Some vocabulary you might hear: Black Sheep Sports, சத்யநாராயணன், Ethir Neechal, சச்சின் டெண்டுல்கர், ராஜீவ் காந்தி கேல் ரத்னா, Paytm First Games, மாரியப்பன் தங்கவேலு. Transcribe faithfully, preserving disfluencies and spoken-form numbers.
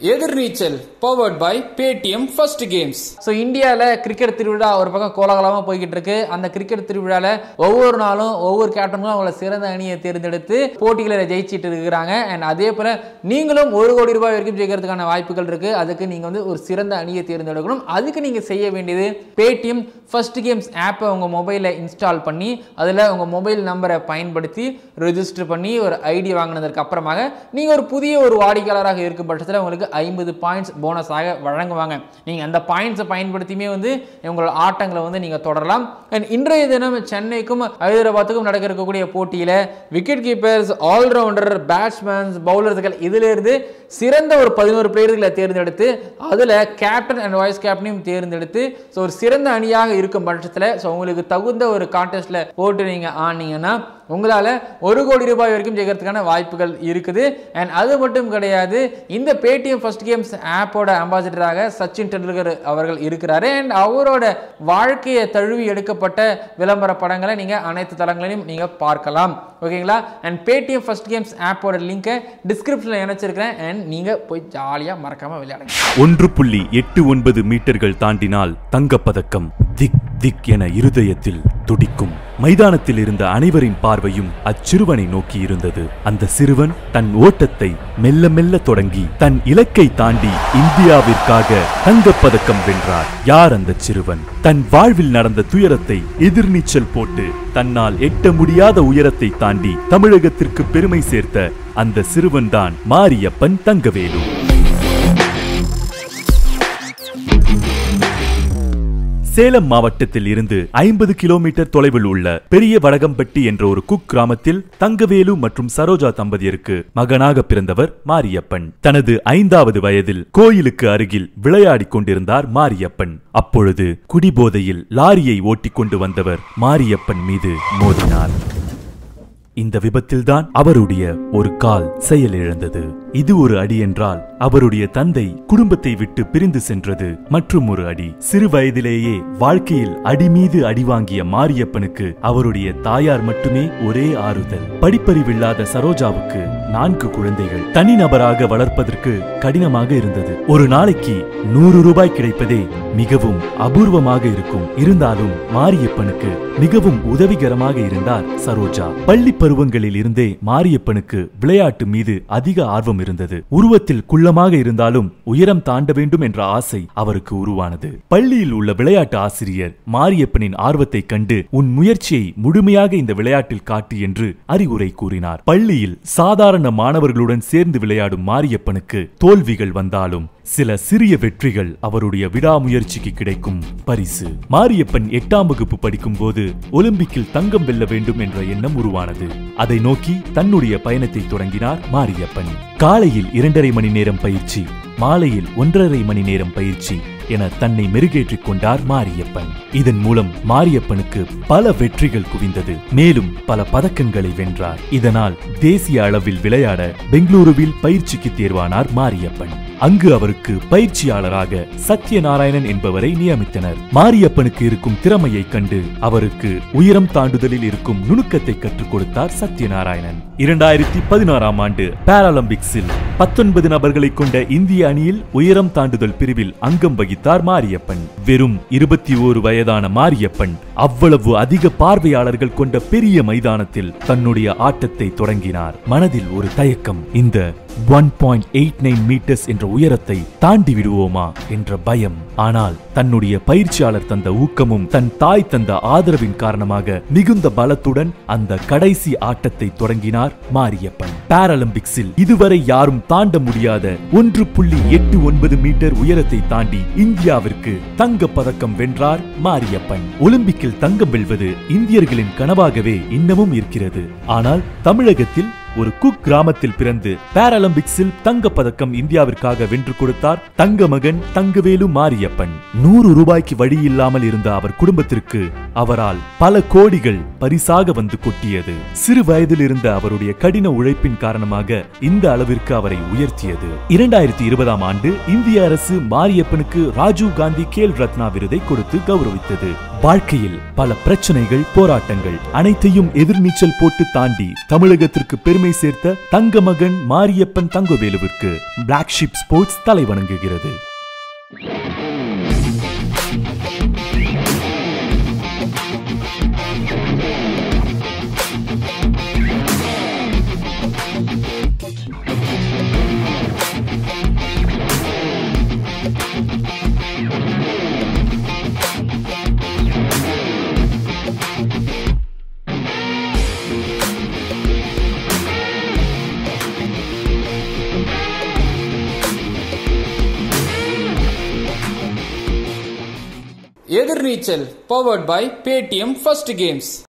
Ethir Neechal, powered by Paytm First Games. So India la cricket thiruvida or pakka kolagalam poikittu irukku. Andha cricket thiruvida la ovvoru naalum ovvoru captain ku avanga sirandha aniya therndeduthu potiyila jeichittu irukkranga and adhe pole neengalum one கோடி ரூபாய் வரைக்கும் ஜெயிக்கிறதுக்கான வாய்ப்புகள் இருக்கு. அதுக்கு நீங்க வந்து ஒரு சிறந்த அணியை தேர்ந்தெடுக்கணும். அதுக்கு நீங்க செய்ய வேண்டியது Paytm First Games app உங்க மொபைல்ல இன்ஸ்டால் பண்ணி அதுல உங்க மொபைல் நம்பரை பயன்படுத்தி ரெஜிஸ்டர் பண்ணி ஒரு ஐடி வாங்குனதற்கு அப்புறமாக நீங்க ஒரு புதிய ஒரு வாடிக்கையாளராக இருக்கும் பட்சத்துல உங்களுக்கு fifty points bonus ஆக வழங்குவாங்க. நீங்க அந்த பாயிண்ட்ஸ் பயன்படுத்திமே வந்து உங்க ஆட்டங்களை வந்து நீங்க தொடரலாம். அண்ட் இன்றைய தினம் சென்னைக்கும் ஹைதராபாத்துக்கும் நடக்க இருக்கக்கூடிய போட்டியில wicket keepers, all rounder, batsmen, பவுலர்கள் இதிலே இருந்து சிறந்த ஒரு பதினோரு பிளேயர்களை தேர்ந்தெடுத்து அதுல கேப்டன் அண்ட் வைஸ் கேப்டனையும் தேர்ந்தெடுத்து சோ ஒரு சிறந்த அணியாக இருக்கும் பட்சத்துல சோ உங்களுக்கு தகுந்த ஒரு கான்டெஸ்ட்ல போட்டு நீங்க ஆனீங்கன்னா உங்களால one கோடி ரூபாய் வரைக்கும் ஜெயிக்கிறதுக்கான வாய்ப்புகள் இருக்குது. அண்ட் அது மட்டும் கிடையாது, இந்த Paytm First Games ஆப்போட அம்பாசிடராக சச்சின் டெண்டுல்கர் அவர்கள் இருக்கிறாரு. அண்ட் அவரோட வாழ்க்கையை தழுவி எடுக்கப்பட்ட விளம்பர படங்களை நீங்க அனைத்து தளங்களிலும் நீங்க பார்க்கலாம். ஓகேங்களா? அண்ட் Paytm First Games ஆப்போட லிங்கை டிஸ்கிரிப்ஷன்ல இணைச்சிருக்கிறேன். அண்ட் நீங்க போய் ஜாலியா மறக்காம விளையாடுங்க. ஒன்று புள்ளி எட்டு ஒன்பது மீட்டர்கள் தாண்டினால் தங்கப்பதக்கம். திக் திக் என இருதயத்தில் துடிக்கும். மைதானத்தில் இருந்த அனைவரின் பார்வையும் அச்சிறுவனை நோக்கி இருந்தது. அந்த சிறுவன் தன் ஓட்டத்தை மெல்ல மெல்ல தொடங்கி தன் இலக்கை தாண்டி இந்தியாவிற்காக தங்கப்பதக்கம் வென்றார். யார் அந்த சிறுவன்? தன் வாழ்வில் நடந்த துயரத்தை எதிர் நீச்சல் போட்டு தன்னால் எட்ட முடியாத உயரத்தை தாண்டி தமிழகத்திற்கு பெருமை சேர்த்த அந்த சிறுவன்தான் மாரியப்பன் தங்கவேலு. சேலம் மாவட்டத்தில் இருந்து ஐம்பது கிலோமீட்டர் தொலைவில் உள்ள பெரிய வடகம்பட்டி என்ற ஒரு குக் கிராமத்தில் தங்கவேலு மற்றும் சரோஜா தம்பதியருக்கு மகனாக பிறந்தவர் மாரியப்பன். தனது ஐந்தாவது வயதில் கோயிலுக்கு அருகில் விளையாடி கொண்டிருந்தார் மாரியப்பன். அப்பொழுது குடிபோதையில் லாரியை ஓட்டிக் கொண்டு வந்தவர் மாரியப்பன் மீது மோதினார். இந்த விபத்தில்தான் அவருடைய ஒரு கால் செயலிழந்தது. இது ஒரு அடி என்றால் அவருடைய தந்தை குடும்பத்தை விட்டு பிரிந்து சென்றது மற்றும் ஒரு அடி. சிறு வயதிலேயே வாழ்க்கையில் அடி மீது அடி வாங்கிய மாரியப்பனுக்கு அவருடைய தாயார் மட்டுமே ஒரே ஆறுதல். படிப்பறிவில்லாத சரோஜாவுக்கு நான்கு குழந்தைகள் தனிநபராக வளர்ப்பதற்கு கடினமாக இருந்தது. ஒரு நாளைக்கு நூறு ரூபாய் கிடைப்பதே மிகவும் அபூர்வமாக இருக்கும். இருந்தாலும் மாரியப்பனுக்கு மிகவும் உதவிகரமாக இருந்தார் சரோஜா. பள்ளி பருவங்களில் இருந்தே மாரியப்பனுக்கு விளையாட்டு மீது அதிக ஆர்வம் இருந்தது. உருவத்தில் குள்ளமாக இருந்தாலும் உயரம் தாண்ட வேண்டும் என்ற ஆசை அவருக்கு உருவானது. பள்ளியில் உள்ள விளையாட்டு ஆசிரியர் மாரியப்பனின் ஆர்வத்தை கண்டு உன் முயற்சியை முழுமையாக இந்த விளையாட்டில் காட்டு என்று அறிவுரை கூறினார். பள்ளியில் சாதாரண மாணவர்களுடன் சேர்ந்து விளையாடும் மாரியப்பனுக்கு தோல்விகள் வந்தாலும் சில சிறிய வெற்றிகள் அவருடைய விடாமுயற்சிக்கு கிடைக்கும் பரிசு. மாரியப்பன் எட்டாம் வகுப்பு படிக்கும் போது ஒலிம்பிக்கில் தங்கம் வெல்ல வேண்டும் என்ற எண்ணம் உருவானது. அதை நோக்கி தன்னுடைய பயணத்தை தொடங்கினார் மாரியப்பன். காலையில் இரண்டரை மணி நேரம் பயிற்சி, மாலையில் ஒன்றரை மணி நேரம் பயிற்சி என தன்னை மெருகேற்றிக் கொண்டார் மாரியப்பன். இதன் மூலம் மாரியப்பனுக்கு பல வெற்றிகள் குவிந்தது. மேலும் பல பதக்கங்களை வென்றார். இதனால் தேசிய அளவில் விளையாட பெங்களூருவில் பயிற்சிக்கு தேர்வானார் மாரியப்பன். அங்கு அவருக்கு பயிற்சியாளராக சத்யநாராயணன் என்பவரை நியமித்தனர். மாரியப்பனுக்கு இருக்கும் திறமையை கண்டு அவருக்கு உயரம் தாண்டுதலில் இருக்கும் நுணுக்கத்தை கற்றுக் கொடுத்தார் சத்யநாராயணன். இரண்டாயிரத்தி பதினாறாம் ஆண்டு பாராலிம்பிக்ஸில் பத்தொன்பது நபர்களை கொண்ட இந்திய அணியில் உயரம் தாண்டுதல் பிரிவில் அங்கம் வகித்தார் மாரியப்பன். வெறும் இருபத்தி ஓரு வயதான மாரியப்பன் அவ்வளவு அதிக பார்வையாளர்கள் கொண்ட பெரிய மைதானத்தில் தன்னுடைய ஆட்டத்தை தொடங்கினார். மனதில் ஒரு தயக்கம். இந்த ஒன்று புள்ளி எட்டு ஒன்பது மீட்டர்ஸ் என்ற உயரத்தை தாண்டி விடுவோமா என்ற பயம். ஆனால் தன்னுடைய பயிற்சியாளர் தந்த ஊக்கமும் தன் தாய் தந்த ஆதரவின் காரணமாக மிகுந்த பலத்துடன் அந்த கடைசி ஆட்டத்தை தொடங்கினார் மாரியப்பன். பாராலிம்பிக்ஸில் இதுவரை யாரும் தாண்ட முடியாத ஒன்று புள்ளி எட்டு ஒன்பது மீட்டர் உயரத்தை தாண்டி இந்தியாவிற்கு தங்க பதக்கம் வென்றார் மாரியப்பன். ஒலிம்பிக்கில் தங்கம் வெல்வது இந்தியர்களின் கனவாகவே இன்னமும் இருக்கிறது. ஆனால் தமிழகத்தில் ஒரு குக் கிராமத்தில் பிறந்து பாராலிம்பிக்ஸில் தங்கப்பதக்கம் இந்தியாவிற்காக வென்று கொடுத்தார் தங்க மகன் தங்கவேலு மாரியப்பன். நூறு ரூபாய்க்கு வழி இல்லாமல் இருந்த அவர் குடும்பத்திற்கு அவரால் பல கோடிகள் பரிசாக வந்து கொட்டியது. சிறு வயதில் இருந்த அவருடைய கடின உழைப்பின் காரணமாக இந்த அளவிற்கு அவரை உயர்த்தியது. இரண்டாயிரத்தி இருபதாம் ஆண்டு இந்திய அரசு மாரியப்பனுக்கு ராஜீவ் காந்தி கேல் ரத்னா விருதை கொடுத்து கௌரவித்தது. வாழ்க்கையில் பல பிரச்சனைகள், போராட்டங்கள் அனைத்தையும் எதிர்நீச்சல் போட்டு தாண்டி தமிழகத்திற்கு பெருமை பெருமை சேர்த்த தங்க மகன் மாரியப்பன் தங்கவேலுவிற்கு Black Sheep Sports தலை வணங்குகிறது. Ethir Neechal powered by Paytm First Games.